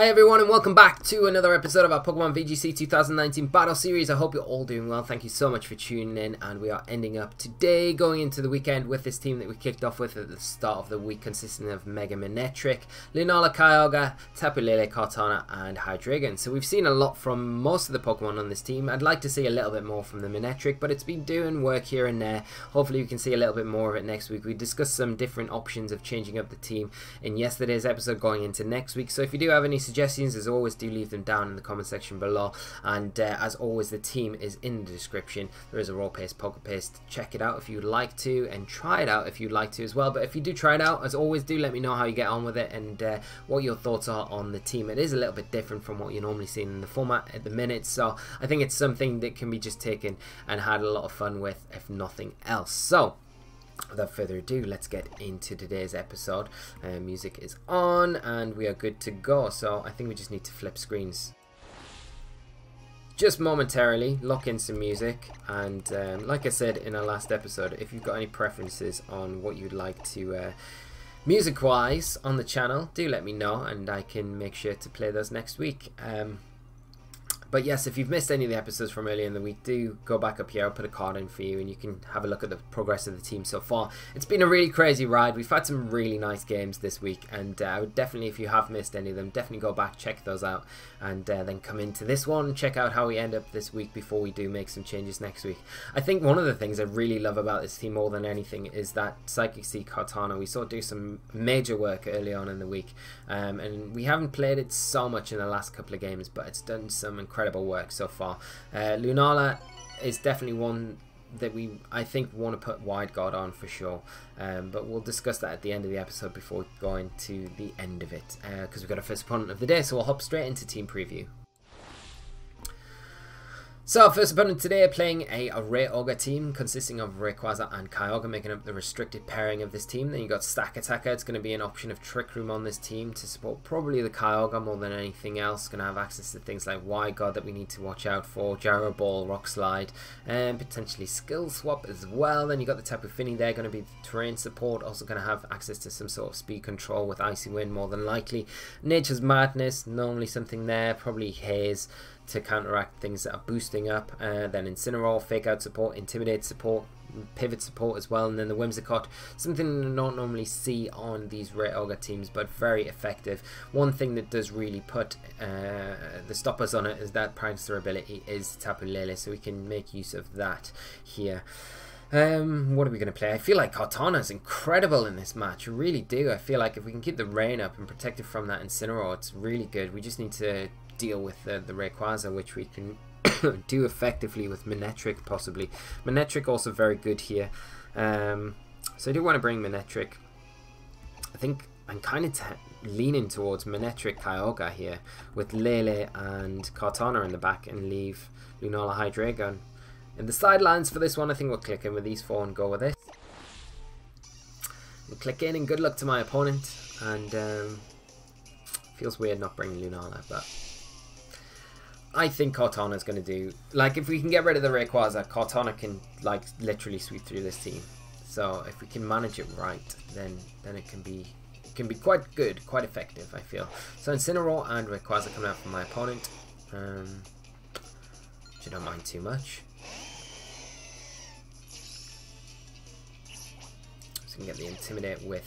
Hi everyone and welcome back to another episode of our Pokemon VGC 2019 Battle Series. I hope you're all doing well. Thank you so much for tuning in, and we are ending up today going into the weekend with this team that we kicked off with at the start of the week, consisting of Mega Manectric, Lunala, Kyogre, Tapu Lele, Kartana and Hydreigon. So we've seen a lot from most of the Pokemon on this team. I'd like to see a little bit more from the Manectric, but it's been doing work here and there. Hopefully we can see a little bit more of it next week. We discussed some different options of changing up the team in yesterday's episode going into next week. So if you do have any suggestions, as always, do leave them down in the comment section below, and as always, the team is in the description. There is a roll-paste, Pokepaste. Check it out if you'd like to, and try it out if you'd like to as well. But if you do try it out, as always, do let me know how you get on with it and what your thoughts are on the team. It is a little bit different from what you're normally seeing in the format at the minute, so I think it's something that can be just taken and had a lot of fun with, if nothing else. So without further ado, let's get into today's episode. Music is on and we are good to go, so I think we just need to flip screens. Just momentarily lock in some music, and like I said in our last episode, if you've got any preferences on what you'd like to music wise on the channel, do let me know and I can make sure to play those next week. But yes, if you've missed any of the episodes from earlier in the week, do go back up here. I'll put a card in for you and you can have a look at the progress of the team so far. It's been a really crazy ride. We've had some really nice games this week, and I would definitely, if you have missed any of them, definitely go back, check those out, and then come into this one and check out how we end up this week before we do make some changes next week. I think one of the things I really love about this team more than anything is that Psychic Seed Kartana. We saw do some major work early on in the week, and we haven't played it so much in the last couple of games, but it's done some incredible work so far. Lunala is definitely one that I think want to put wide guard on for sure, but we'll discuss that at the end of the episode before going to the end of it, because we've got a first opponent of the day, so we'll hop straight into team preview. So our first opponent today are playing a Rayquaza team consisting of Rayquaza and Kyogre making up the restricted pairing of this team. Then you've got Stakataka. It's going to be an option of Trick Room on this team to support probably the Kyogre more than anything else. Going to have access to things like Y Guard that we need to watch out for, Gyro Ball, Rock Slide, and potentially Skill Swap as well. Then you've got the Tapu Fini there, going to be the terrain support, also going to have access to some sort of speed control with Icy Wind more than likely. Nature's Madness, normally something there, probably Haze to counteract things that are boosting up, then Incineroar, Fake Out support, Intimidate support, Pivot support as well, and then the Whimsicott, something you don't normally see on these Rayquaza teams, but very effective. One thing that does really put the stoppers on it is that Prankster ability is Tapu Lele, so we can make use of that here. What are we going to play? I feel like Kartana is incredible in this match. I really do. I feel like if we can keep the rain up and protect it from that Incineroar, it's really good. We just need to deal with the Rayquaza, which we can do effectively with Manectric possibly. Manectric also very good here, so I do want to bring Manectric. I think I'm kind of leaning towards Manectric Kyogre here with Lele and Kartana in the back, and leave Lunala Hydreigon in the sidelines for this one. I think we'll click in with these four and go with this. We'll click in and good luck to my opponent, and feels weird not bringing Lunala, but I think Kartana's going to do, like, if we can get rid of the Rayquaza, Kartana can, like, literally sweep through this team. So if we can manage it right, then it can be quite good, quite effective, I feel. So Incineroar and Rayquaza coming out from my opponent, which I don't mind too much. So we can get the Intimidate with.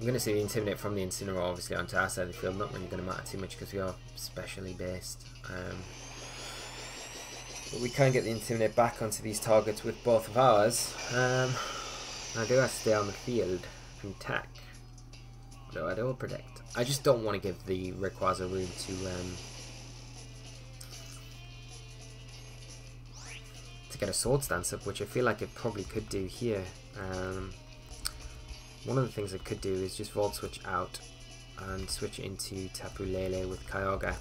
We're going to see the Intimidate from the Incineroar obviously onto our side of the field, not really going to matter too much because we are specially based. But we can get the Intimidate back onto these targets with both of ours. I do have to stay on the field and attack, though I do protect. I just don't want to give the Rayquaza room to get a Sword Stance up, which I feel like it probably could do here. One of the things I could do is just Volt Switch out and switch into Tapu Lele with Kyogre,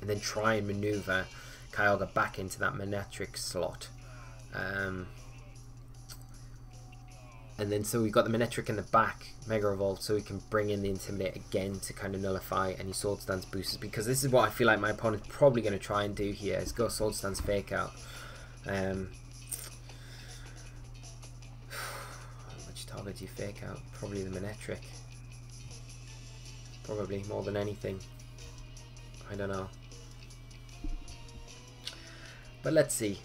and then try and manoeuvre Kyogre back into that Manectric slot. And then so we've got the Manectric in the back, Mega Evolved, so we can bring in the Intimidate again to kind of nullify any Sword Stance boosters, because this is what I feel like my opponent's probably going to try and do here, is go Sword Stance Fake Out. Target you Fake Out, probably the Manectric. probably, more than anything. I don't know. But let's see.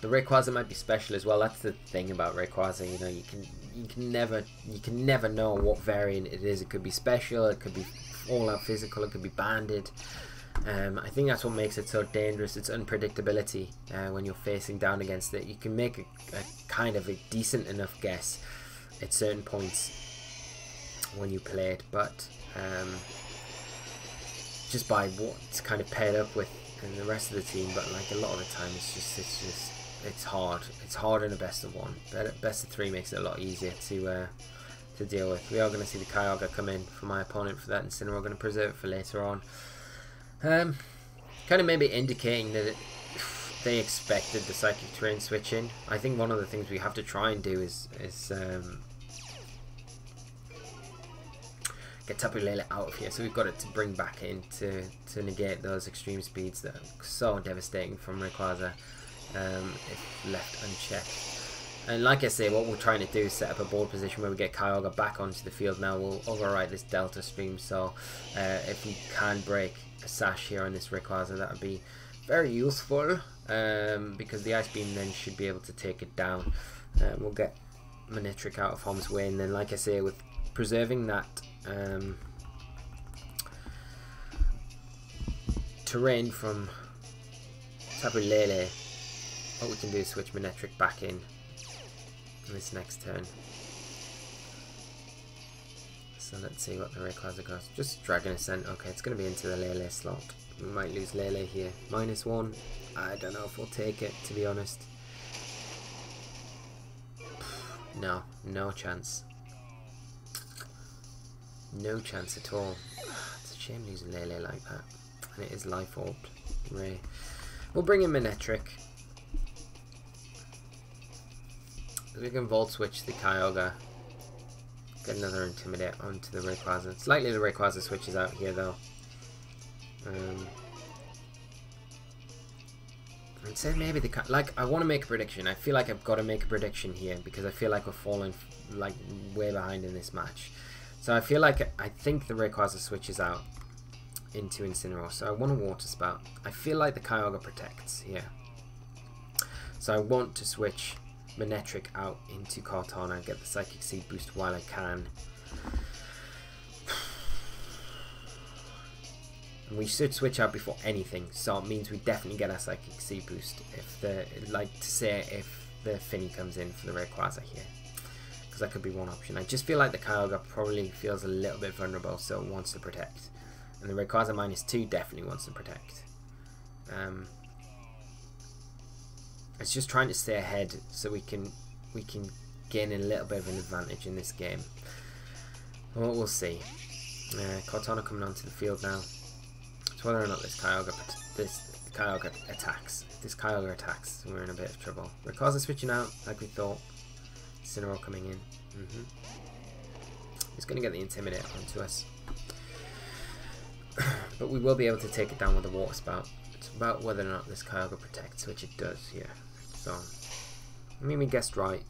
The Rayquaza might be special as well. That's the thing about Rayquaza, you know, you can never know what variant it is. It could be special, it could be all-out physical, it could be banded. I think that's what makes it so dangerous, its unpredictability when you're facing down against it. You can make a kind of a decent enough guess at certain points when you play it, but just by what's kind of paired up with and the rest of the team. But like a lot of the time, it's hard. It's hard in a best of one. Best of three makes it a lot easier to deal with. We are going to see the Kyogre come in for my opponent for that Incineroar. We're going to preserve it for later on. Kind of maybe indicating that they expected the Psychic Terrain switch in. I think one of the things we have to try and do is get Tapu Lele out of here, so we've got it to bring back in to negate those extreme speeds that are so devastating from Rayquaza if left unchecked. And like I say, what we're trying to do is set up a board position where we get Kyogre back onto the field now. We'll override this Delta Stream, so if we can break a Sash here on this Rayquaza, that would be very useful, because the Ice Beam then should be able to take it down. We'll get Manectric out of harm's way, and then like I say, with preserving that terrain from Tapu Lele, what we can do is switch Manectric back in this next turn. So let's see what the Rayquaza goes. Just Dragon Ascent. Okay, it's going to be into the Lele slot. We might lose Lele here. -1. I don't know if we'll take it, to be honest. No, no chance. No chance at all. It's a shame losing Lele like that. And it is Life Orb. Ray. We'll bring in Manectric. We can Volt Switch the Kyogre. Get another Intimidate onto the Rayquaza. It's likely the Rayquaza switches out here though. I'd say maybe the I want to make a prediction. I feel like I've got to make a prediction here because I feel like we're falling like way behind in this match. So I feel like I think the Rayquaza switches out into Incineroar. So I want a Water Spout. I feel like the Kyogre protects here. So I want to switch Manectric out into Kartana and get the Psychic Seed boost while I can. And we should switch out before anything, so it means we definitely get our Psychic Seed boost if the, like to say, if the Fini comes in for the Rayquaza here, because that could be one option. I just feel like the Kyogre probably feels a little bit vulnerable, so it wants to protect, and the Rayquaza -2 definitely wants to protect. It's just trying to stay ahead so we can gain a little bit of an advantage in this game. Well, we'll see. Kartana coming onto the field now. It's whether or not this Kyogre attacks. If this Kyogre attacks, we're in a bit of trouble. Rayquaza switching out like we thought. Incineroar coming in. He's going to get the Intimidate onto us, but we will be able to take it down with the Water Spout. It's about whether or not this Kyogre protects, which it does here. So, I mean, we guessed right.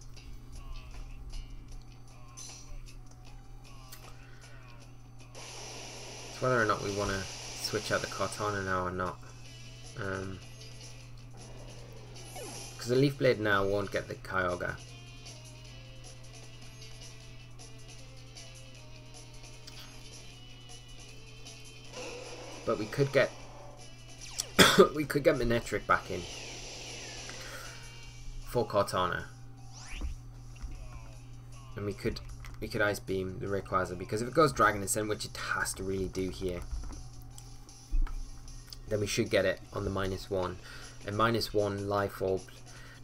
It's whether or not we want to switch out the Kartana now or not. Because the Leaf Blade now won't get the Kyogre. But we could get Manectric back in for Kartana, and we could Ice Beam the Rayquaza, because if it goes Dragon Ascent, which it has to really do here, then we should get it on the -1, and -1 Life Orb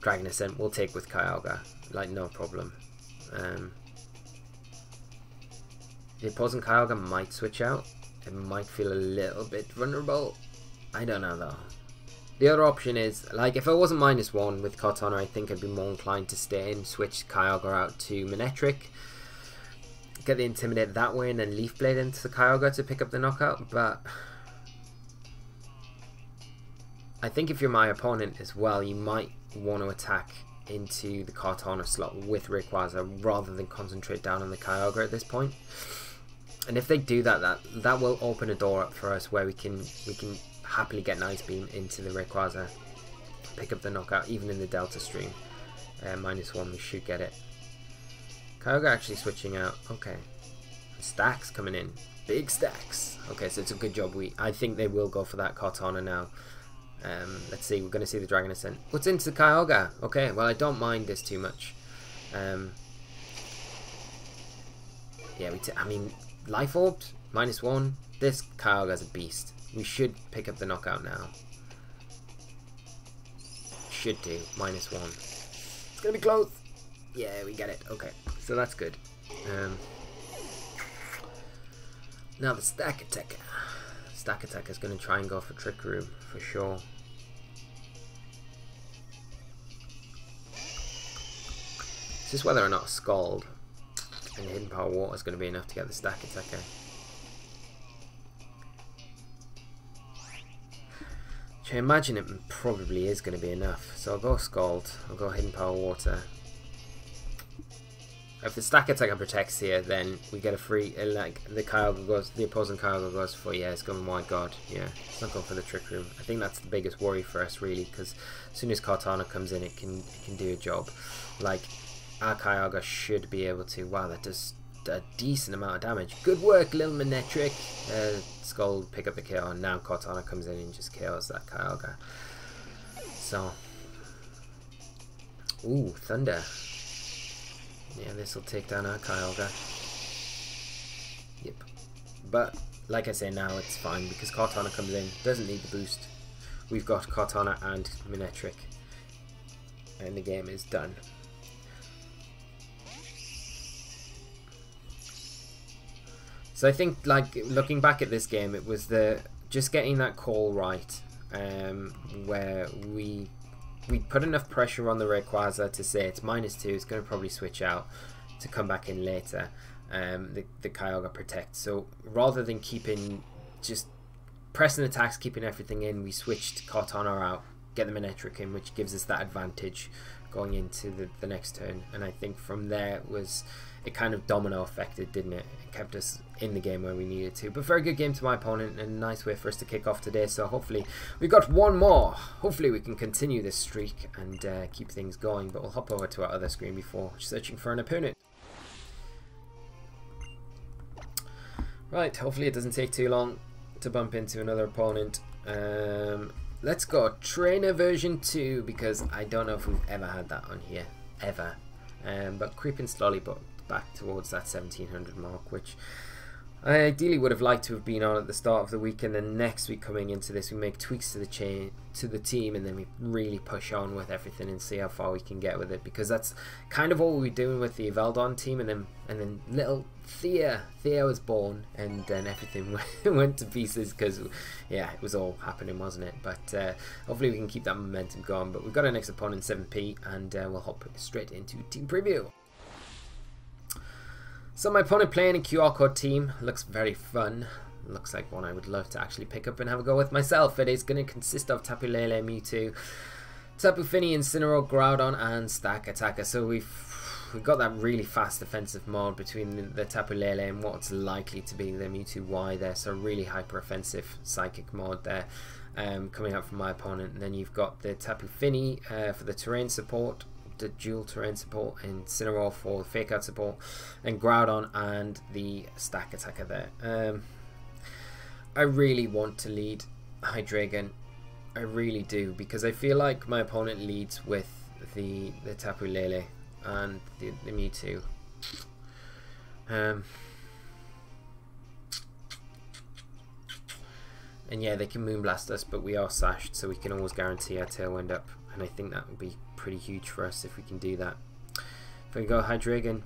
Dragon Ascent we'll take with Kyogre, like no problem. The opposing Kyogre might switch out. It might feel a little bit vulnerable. I don't know though. The other option is, like, if I wasn't -1 with Kartana, I think I'd be more inclined to stay in, switch Kyogre out to Manectric, get the Intimidate that way, and then Leaf Blade into the Kyogre to pick up the knockout. But I think if you're my opponent as well, you might want to attack into the Kartana slot with Rayquaza rather than concentrate down on the Kyogre at this point. And if they do that, that will open a door up for us where we can happily get an Ice Beam into the Rayquaza, pick up the knockout, even in the Delta Stream. -1, we should get it. Kyogre actually switching out. Okay. Stacks coming in. Big stacks. Okay, so it's a good job. I think they will go for that Kartana now. Let's see. We're going to see the Dragon Ascent. What's into the Kyogre? Okay, well, I don't mind this too much. Yeah, I mean, Life Orbs, -1. This Kyogre's a beast. We should pick up the knockout now. Should do. -1. It's going to be close. Yeah, we get it. Okay, so that's good. Now the Stakataka. Stakataka is going to try and go for Trick Room for sure. It's just whether or not Scald and Hidden Power Water is going to be enough to get the Stakataka. Which I imagine it probably is going to be enough. So I'll go Scald, I'll go Hidden Power Water. If the Stakataka protects here, then we get a free, like, the opposing Kyogre goes for, yeah, it's going wide guard, yeah. It's not going for the Trick Room. I think that's the biggest worry for us, really, because as soon as Kartana comes in, it can do a job. Like, our Kyogre should be able to, wow, that does a decent amount of damage. Good work, Little Manectric. Skull pick up the KO, and now Kartana comes in and just KOs that Kyogre. So, ooh, Thunder. Yeah, this will take down our Kyogre. Yep. But, like I say, now it's fine because Kartana comes in, doesn't need the boost. We've got Kartana and Manectric. And the game is done. So I think, like, looking back at this game, it was just getting that call right. Where we put enough pressure on the Rayquaza to say it's -2, it's going to probably switch out to come back in later. The Kyogre protects. So rather than keeping, just pressing attacks, keeping everything in, we switched Kartana out, get the Manectric in, which gives us that advantage going into the next turn. And I think from there it kind of domino affected, didn't it? It kept us in the game where we needed to. But very good game to my opponent, and a nice way for us to kick off today. So hopefully we got one more. Hopefully we can continue this streak and keep things going. But we'll hop over to our other screen before searching for an opponent. Right, hopefully it doesn't take too long to bump into another opponent. Let's go Trainer version 2, because I don't know if we've ever had that on here, ever. But creeping slowly back towards that 1700 mark, which I ideally would have liked to have been on at the start of the week, and then next week coming into this we make tweaks to the team, and then we really push on with everything and see how far we can get with it, because that's kind of all we're doing with the Evaldon team. And then little Thea was born, and then everything went to pieces, because yeah, it was all happening, wasn't it? But hopefully we can keep that momentum going. But we've got our next opponent 7p, and we'll hop straight into team preview. So my opponent playing a QR code team, looks very fun, looks like one I would love to actually pick up and have a go with myself. It is going to consist of Tapu Lele, Mewtwo, Tapu Fini, Incineroar, Groudon and Stakataka. So we've got that really fast offensive mode between the Tapu Lele and what's likely to be the Mewtwo Y there, so really hyper offensive psychic mode there. Coming out from my opponent, and then you've got the Tapu Fini for the terrain support, the dual terrain support, and Incineroar for fake out support, and Groudon and the Stakataka there. I really want to lead Hydreigon, I really do, because I feel like my opponent leads with the Tapu Lele and the Mewtwo. And yeah, they can Moonblast us, but we are sashed, so we can always guarantee our Tailwind up, and I think that would be pretty huge for us if we can do that. If we go Hydreigon,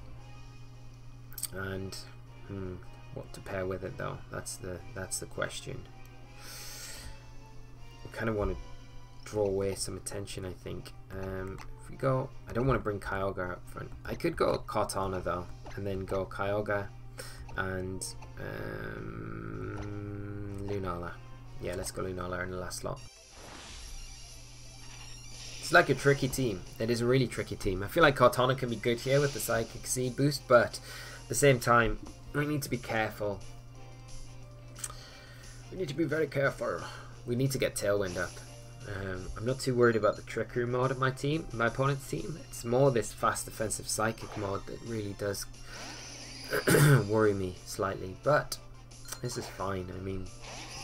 and what to pair with it though, that's the question. We kind of want to draw away some attention, I think. If we go, I don't want to bring Kyogre up front. I could go Kartana though, and then go Kyogre and Lunala. Yeah, let's go Lunala in the last slot. It's like a tricky team. It is a really tricky team. I feel like Kartana can be good here with the Psychic Seed boost, but at the same time, We need to be careful. We need to be very careful. We need to get Tailwind up. I'm not too worried about the Trick Room mod of my opponent's team. It's more this fast defensive psychic mod that really does worry me slightly. But this is fine. I mean,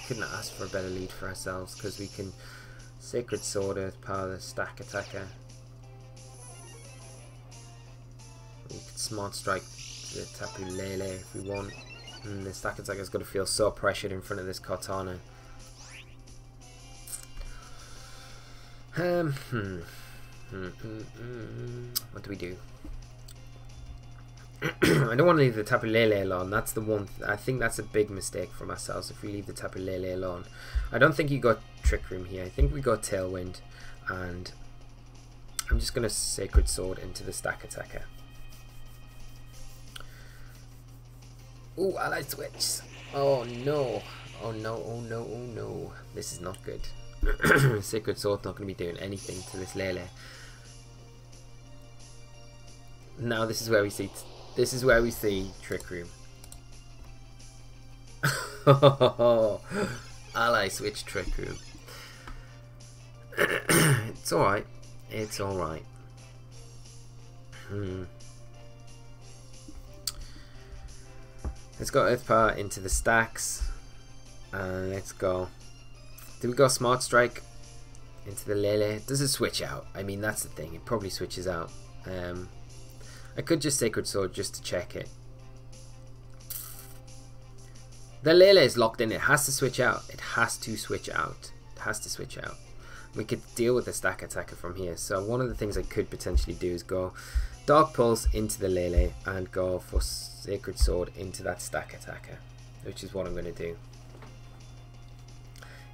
couldn't ask for a better lead for ourselves because we can Sacred Sword Earth Power the Stakataka. We could Smart Strike the Tapu Lele if we want. And the Stakataka's got to feel so pressured in front of this Kartana. What do we do? I don't want to leave the Tapu Lele alone. That's the one. I think that's a big mistake from ourselves if we leave the Tapu Lele alone. I don't think you got Trick Room here. I think we got Tailwind, and I'm just gonna Sacred Sword into the Stakataka. Ooh, ally switch. Oh no! Oh no! Oh no! Oh no! This is not good. Sacred Sword's not going to be doing anything to this Lele. Now this is where we see Trick Room. Ally switch Trick Room. It's alright. It's alright. Let's go Earth Power into the stacks. And let's go. Do we go Smart Strike into the Lele? Does it switch out? I mean, that's the thing. It probably switches out. I could just Sacred Sword just to check it. The Lele is locked in. It has to switch out. It has to switch out. It has to switch out. We could deal with the Stakataka from here. So one of the things I could potentially do is go Dark Pulse into the Lele and go for Sacred Sword into that Stakataka, which is what I'm going to do.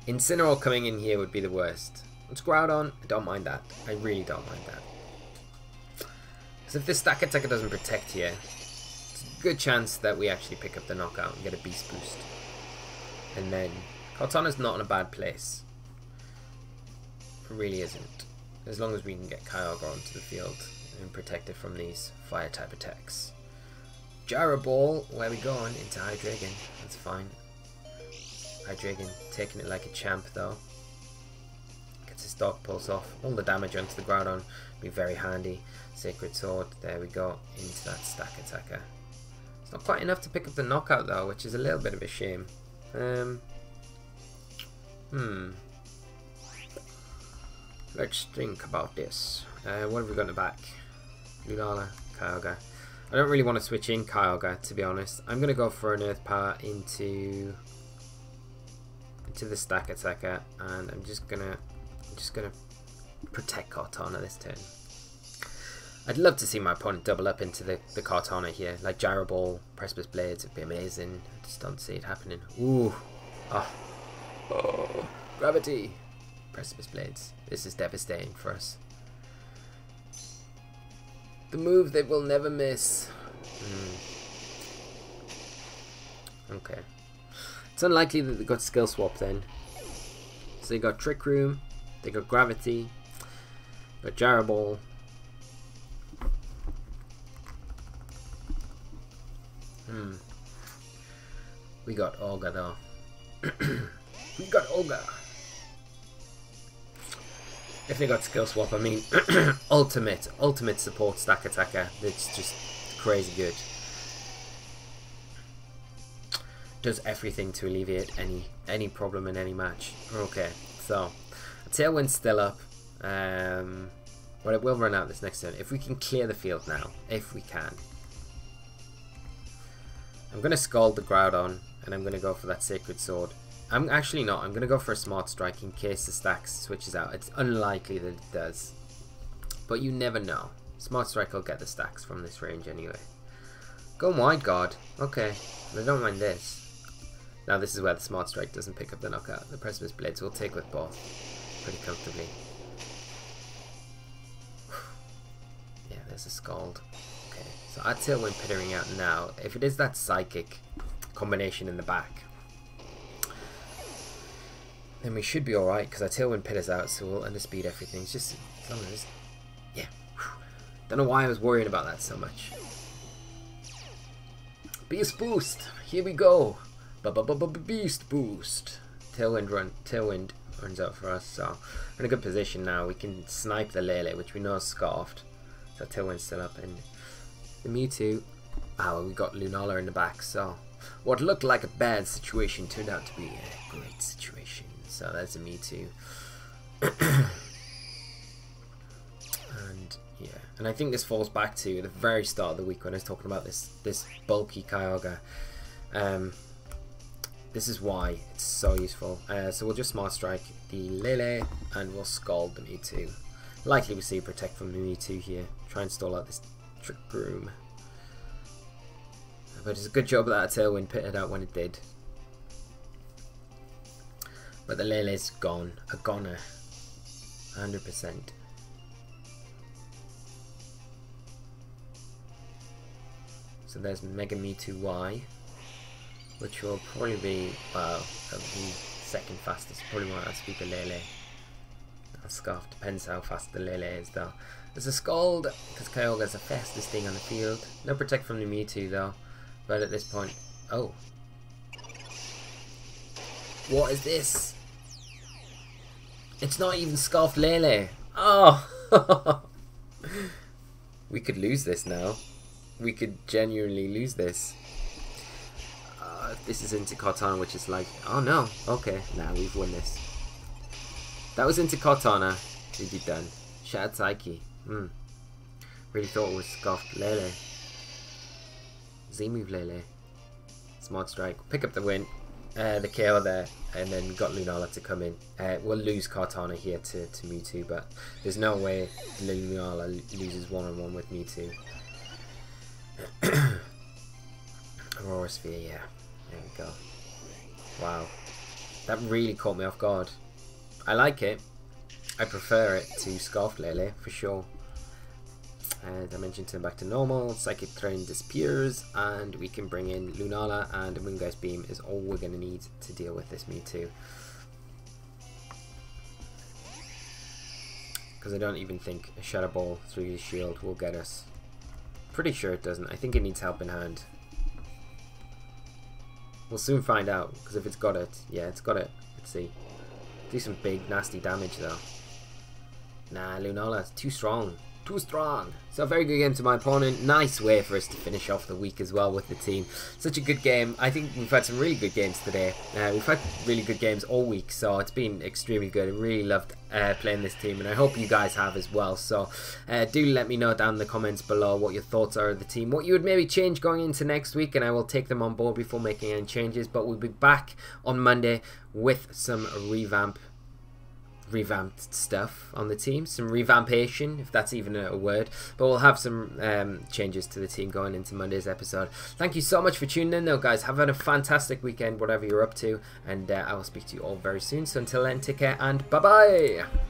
Incineroar coming in here would be the worst. It's Groudon. I don't mind that. I really don't mind that. Because if this Stakataka doesn't protect here, it's a good chance that we actually pick up the knockout and get a Beast Boost. And then Kartana's not in a bad place. It really isn't. As long as we can get Kyogre onto the field and protect it from these fire type attacks. Gyro Ball, where are we going? Into Hydreigon. That's fine. Hydreigon taking it like a champ though. Gets his Dark Pulse off. All the damage onto the Groudon would be very handy. Sacred Sword, there we go, into that Stakataka. It's not quite enough to pick up the knockout though, which is a little bit of a shame. Let's think about this. What have we got in the back? Lunala, Kyogre. I don't really want to switch in Kyogre, to be honest. I'm going to go for an Earth Power into the Stakataka, and I'm just gonna protect Kartana this turn. I'd love to see my opponent double up into the Kartana here, like Gyro Ball, Precipice Blades would be amazing. I just don't see it happening. Ooh, oh, gravity, Precipice Blades. This is devastating for us. The move they will never miss. Okay. It's unlikely that they got Skill Swap then. So they got Trick Room, they got Gravity, got Gyro Ball. We got Olga though. We got Olga. If they got Skill Swap, I mean, ultimate support Stakataka. It's just crazy good. Does everything to alleviate any problem in any match. Okay, so Tailwind's still up, but it will run out this next turn. If we can clear the field now, if we can. I'm going to Scald the Groudon, and I'm going to go for that Sacred Sword. I'm actually not, I'm going to go for a Smart Strike in case the stacks switches out. It's unlikely that it does, but you never know. Smart Strike will get the stacks from this range anyway. Go Wide Guard, okay, I don't mind this. Now this is where the Smart Strike doesn't pick up the knockout. The Precipice Blades will take with both pretty comfortably. Yeah, there's a Scald. Okay, so our Tailwind pittering out now. If it is that Psychic combination in the back, then we should be alright because our Tailwind pitters out, so we'll underspeed everything. It's just as long as... yeah. Don't know why I was worrying about that so much. Beast Boost! Here we go! Beast Boost! Tailwind runs out for us, so we're in a good position now. We can snipe the Lele, which we know is scarfed. So Tailwind's still up, and the Mewtwo. Ah, we got Lunala in the back, so what looked like a bad situation turned out to be a great situation. So there's a Mewtwo. And yeah, and I think this falls back to the very start of the week when I was talking about this bulky Kyogre. This is why it's so useful. So we'll just Smart Strike the Lele and we'll Scald the Mewtwo. Likely we see Protect from the Mewtwo here. Try and stall out this Trick Broom. But it's a good job that Tailwind pitted out when it did. But the Lele's gone. A goner. 100%. So there's Mega Mewtwo Y, which will probably be, well, the second fastest. Probably won't outspeed the Lele. That's scarf. Depends how fast the Lele is, though. There's a Scald, because Kyogre's the fastest thing on the field. No Protect from the Mewtwo, though. But at this point, oh. What is this? It's not even Scarfed Lele. Oh! We could lose this now. We could genuinely lose this. This is into Kartana, which is like, oh no, okay, now we've won this. That was into Kartana. We'd be done. Shattered Psyche. Really thought it was Scarfed Lele. Z-move Lele. Smart Strike. Pick up the win. The KO there, and then got Lunala to come in. We'll lose Kartana here to Mewtwo, but there's no way Lunala loses one-on-one with Mewtwo. Aurora Sphere, yeah. There we go. Wow. That really caught me off guard. I like it. I prefer it to Scarfed Lele, for sure. Dimension turn back to normal, Psychic Drain disappears, and we can bring in Lunala, and a Moongeist Beam is all we're going to need to deal with this Mewtwo. Because I don't even think a Shadow Ball through the shield will get us. Pretty sure it doesn't. I think it needs Helping Hand. We'll soon find out, because if it's got it, yeah, it's got it. Let's see. Do some big, nasty damage, though. Nah, Lunala's too strong. Too strong. So a very good game to my opponent. Nice way for us to finish off the week as well with the team. Such a good game. I think we've had some really good games today. We've had really good games all week, so it's been extremely good. I really loved playing this team, and I hope you guys have as well. So do let me know down in the comments below what your thoughts are of the team, what you would maybe change going into next week, and I will take them on board before making any changes. But we'll be back on Monday with some revamped stuff on the team, some revampation, if that's even a word, but we'll have some changes to the team going into Monday's episode. Thank you so much for tuning in though, guys. Have had a fantastic weekend, whatever you're up to, and I will speak to you all very soon. So until then, take care and bye bye.